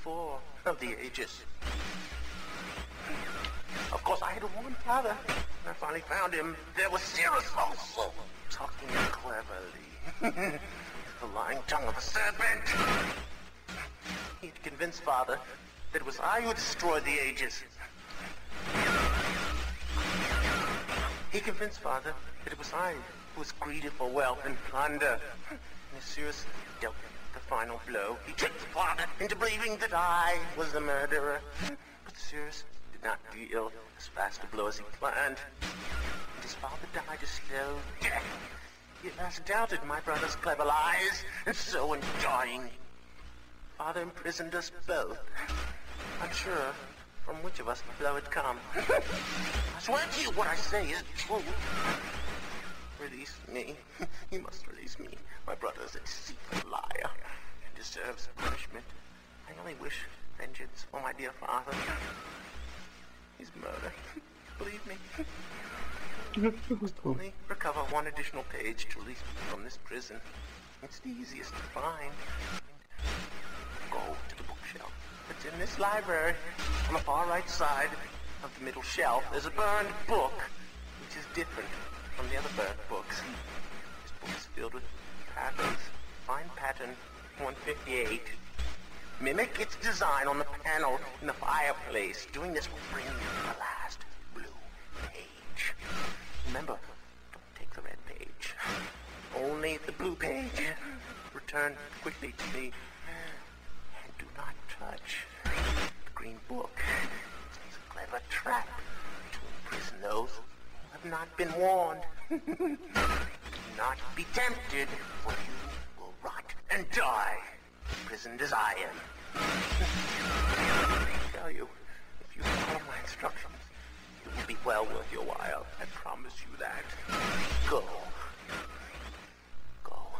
before of the ages. Of course, I had a woman father. I finally found him. There was Sirrus also, talking cleverly. The lying tongue of a serpent. He'd convinced Father that it was I who destroyed the ages. He convinced Father that it was I who was greedy for wealth and plunder. And Sirrus dealt the final blow. He tricked Father into believing that I was the murderer. But Sirrus did not deal as fast a blow as he planned. And his father died a slow death. He at last doubted my brother's clever lies, and so in dying, Father imprisoned us both. Unsure from which of us the blow had come. I swear to you, what I say is true. Release me. You must release me. My brother's a deceitful liar and deserves punishment. I only wish vengeance for my dear father. His murder. Believe me. Must only recover one additional page to release me from this prison. It's the easiest to find. Go to the bookshelf. It's in this library. On the far right side of the middle shelf, there's a burned book, which is different from the other burned books. This book is filled with patterns. Find pattern 158. Mimic its design on the panel in the fireplace. Doing this will bring you to the last blue page. Remember, don't take the red page. Only the blue page. Return quickly to me. And do not touch the green book. It's a clever trap to imprison those who have not been warned. Do not be tempted, for you will rot and die, imprisoned as I am. I tell you, if you follow my instructions, it will be well worth your while. I promise you that. Go. Go.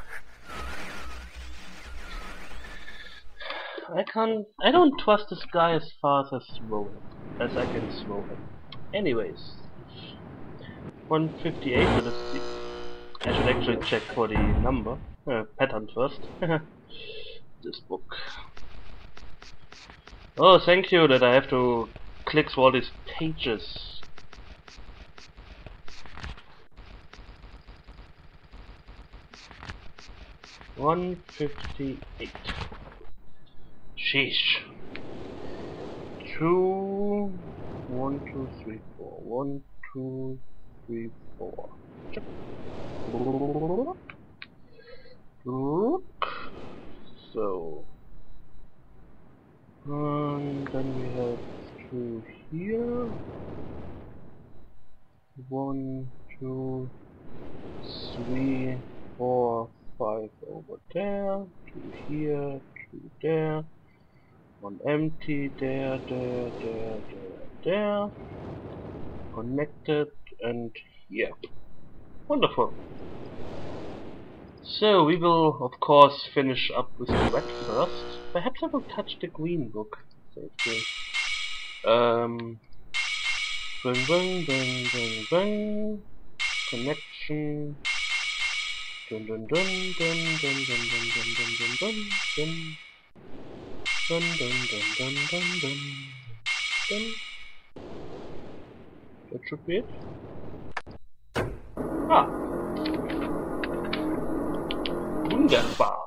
I don't trust this guy as far as I throw him. As I can throw him. Anyways. 158, so let's see. I should actually check for the number. Pattern first. This book. Oh, thank you that I have to click through all these pages. $158. Sheesh. 1, 2, 3, 4. 1, 2, 3, 4. Look. So. And then we have two here. 1, 2, 3, 4, 5 over there, 2 here, 2 there, 1 empty there, there, connected, and here. Wonderful. So we will of course finish up with the red first. Perhaps I will touch the green book. Connection. That should be it. Ah! Wunderbar!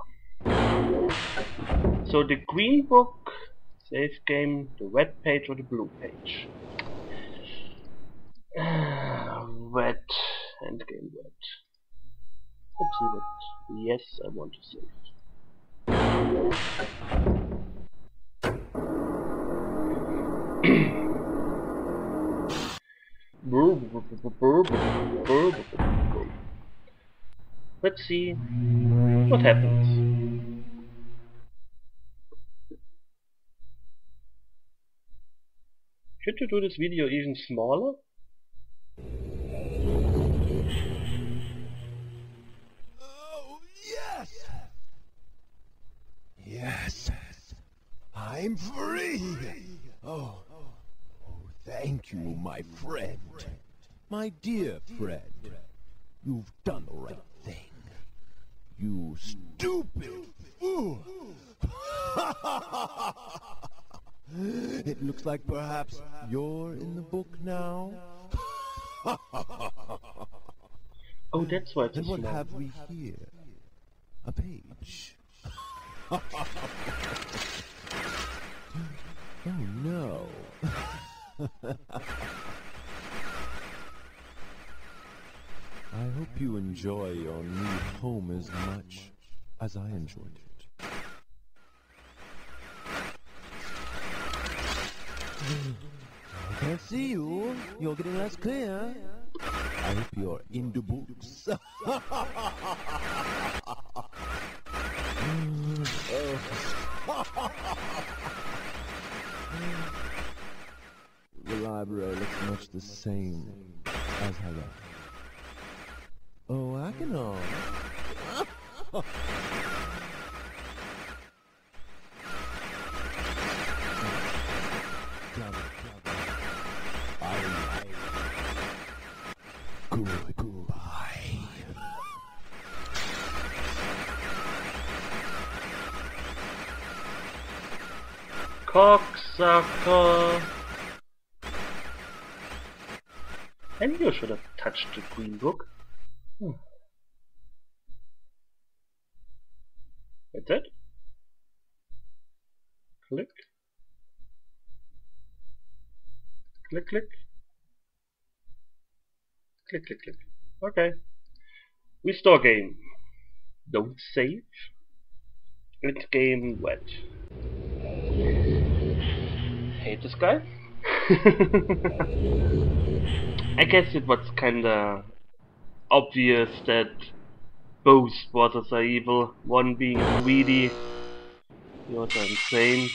So the green book, save game, the red page or the blue page. Red, end game red. Let's see what. Yes, I want to save it. Let's see what happens. Should you do this video even smaller? Yes, I'm free! Oh, thank you, my friend. My dear friend, you've done the right thing. You stupid fool! It looks like perhaps you're in the book now. Oh, that's why. And what have we here? A page. Oh no. I hope you enjoy your new home as much as I enjoyed it. I can't see you. You're getting less clear. I hope you're in the books. The library looks much the same as I left. Oh, Achenar. Cocksucker! And you should have touched the green book. That's it. Click. Click, click. Click, click, click. Okay. Restore game. Don't save. End game wet. Hate this guy. I guess it was kinda obvious that both brothers are evil, one being greedy, the other insane.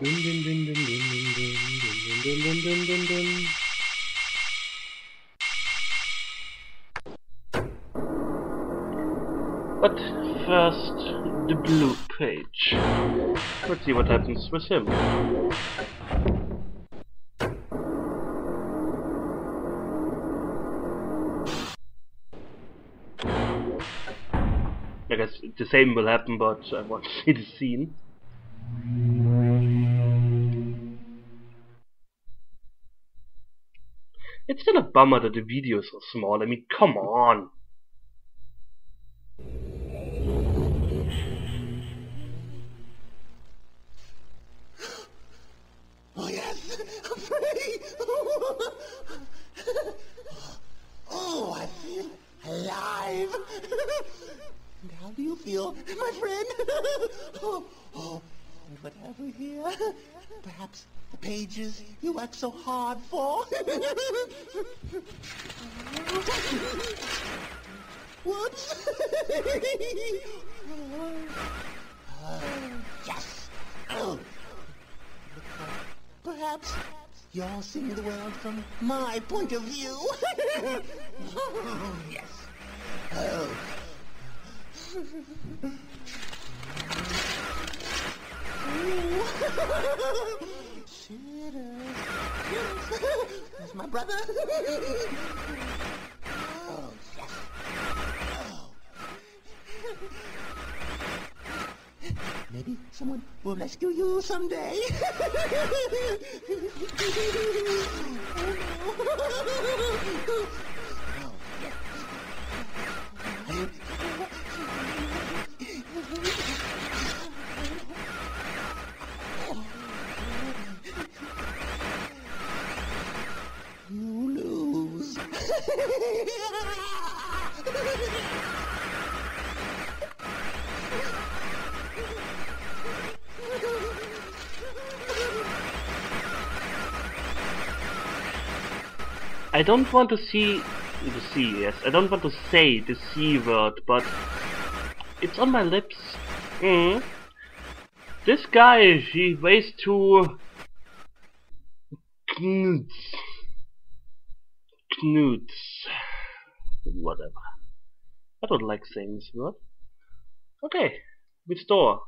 Dun dun dun dun dun dun dun dun dun dun. But first, the blue page. Let's see what happens with him. I guess the same will happen, but I want to see the scene. It's still a bummer that the videos are small, I mean, come on! Oh yes! I'm free! Oh, I feel alive! And how do you feel, my friend? Oh, what have we here? Perhaps the pages you worked so hard for. Whoops! Yes! Oh. Perhaps you're seeing the world from my point of view. Yes! Oh. That's my brother. Oh, yes. Oh. Maybe someone will rescue you someday. Oh, no. I don't want to see the C, yes. I don't want to say the C word, but it's on my lips. This guy, he weighs 2 knuts. Knuts. Whatever. I don't like saying this word. Okay. Restore.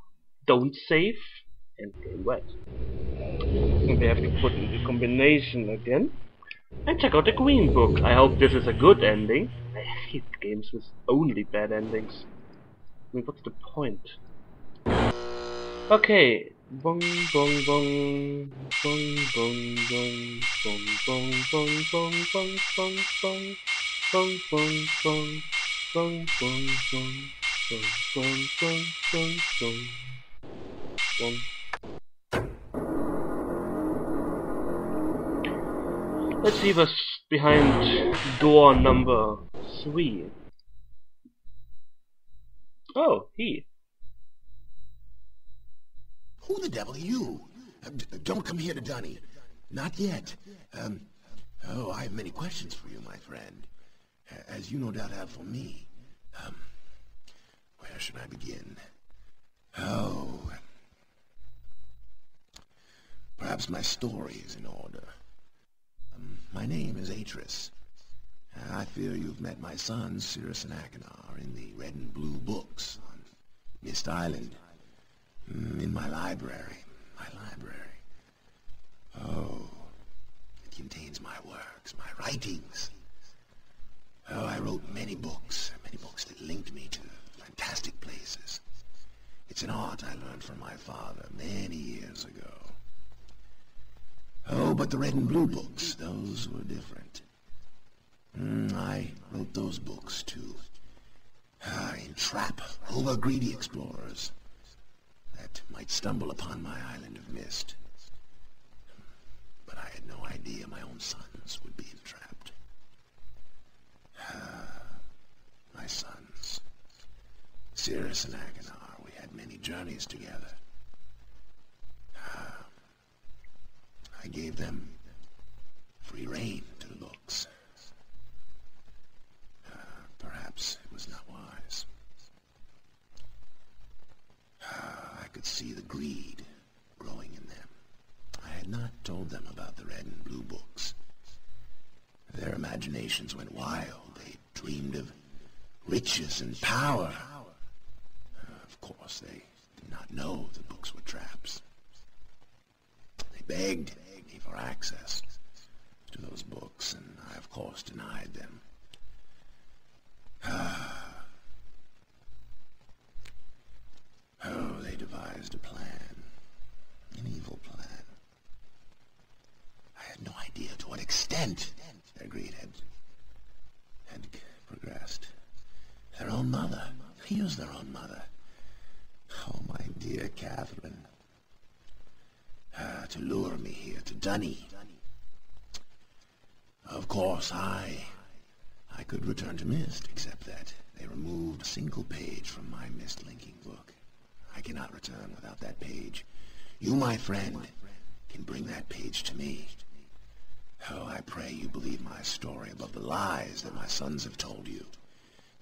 Don't save. And game wet. And we have to put in the combination again. and check out the Queen book. I hope this is a good ending. I hate games with only bad endings. I mean, what's the point? Okay. Bong bong bong bong bong bong bong bong bong bong bong bong bong bong bong bong bong bong bong bong bong bong. Let's see what's behind door number 3. Oh, he. Who the devil are you? Don't come here to D'ni. Not yet. Oh, I have many questions for you, my friend. As you no doubt have for me. Where should I begin? Oh. Perhaps my story is in order. My name is Atrus. I fear you've met my sons, Sirrus and Achenar, in the red and blue books on Myst Island. In my library. Oh, it contains my works, my writings. Oh, I wrote many books that linked me to fantastic places. It's an art I learned from my father many years ago. Oh, but the red and blue books, those were different. I wrote those books to entrap over-greedy explorers that might stumble upon my island of mist. But I had no idea my own sons would be entrapped. My sons, Sirrus and Achenar, we had many journeys together. I gave them free rein to the books. Perhaps it was not wise. I could see the greed growing in them. I had not told them about the red and blue books. Their imaginations went wild. They dreamed of riches and power. Of course, they did not know the books were traps. They begged me for access to those books, and I, of course, denied them. Oh, they devised a plan, an evil plan. I had no idea to what extent their greed had progressed. Their own mother. They used their own mother. Oh, my dear Catherine. To lure me here to D'ni. Of course, I could return to Myst, except that they removed a single page from my Myst linking book. I cannot return without that page. You, my friend, can bring that page to me. Oh, I pray you believe my story above the lies that my sons have told you.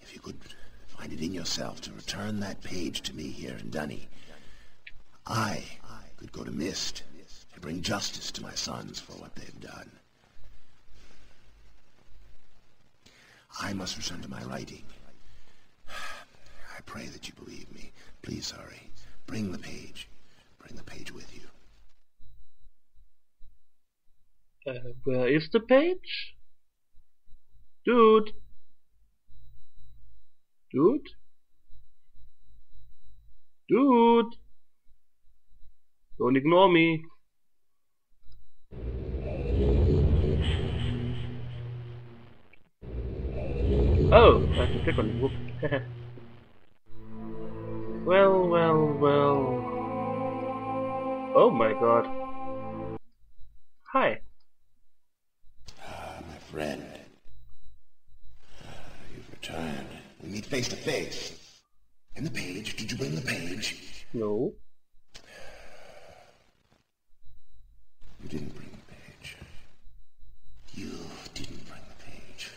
If you could find it in yourself to return that page to me here in D'ni, I could go to Myst to bring justice to my sons for what they've done. I must return to my writing. I pray that you believe me. Please hurry. Bring the page. Bring the page with you. Where is the page? Dude! Dude? Dude! Don't ignore me. Oh, I have to click on it. Whoop. Well, well, well. Oh my god. Hi. My friend. You've returned. We meet face to face. And the page. Did you bring the page? No. You didn't bring the page. You didn't bring the page.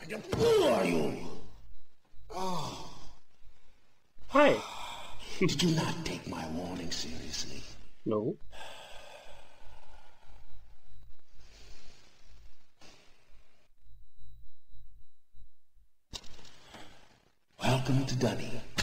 I deplore you! Oh. Hi. Did you not take my warning seriously? No. Welcome to D'ni.